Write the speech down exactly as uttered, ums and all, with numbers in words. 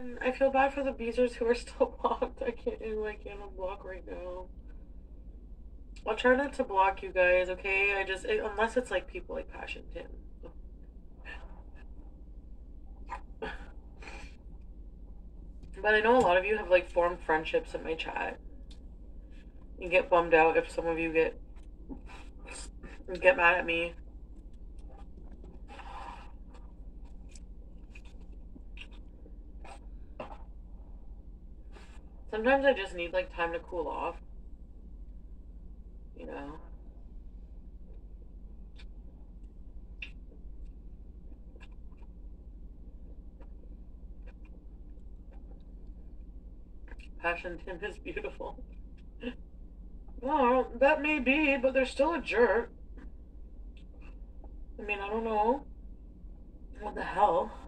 And I feel bad for the Beezer's who are still blocked. I can't do my camera block right now. I'll try not to block you guys, okay? I just, it, unless it's like people like Passion Tim. But I know a lot of you have like formed friendships in my chat. You get bummed out if some of you get get mad at me. Sometimes I just need like time to cool off, you know. Passion Tim is beautiful. Well, that may be, but they're still a jerk. I mean, I don't know. What the hell?